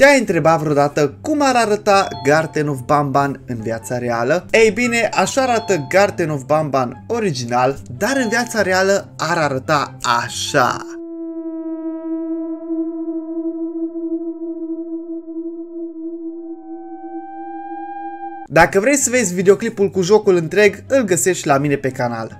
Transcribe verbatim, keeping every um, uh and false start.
Te-ai întrebat vreodată cum ar arăta Garten of Banban în viața reală? Ei bine, așa arată Garten of Banban original, dar în viața reală ar arăta așa. Dacă vrei să vezi videoclipul cu jocul întreg, îl găsești la mine pe canal.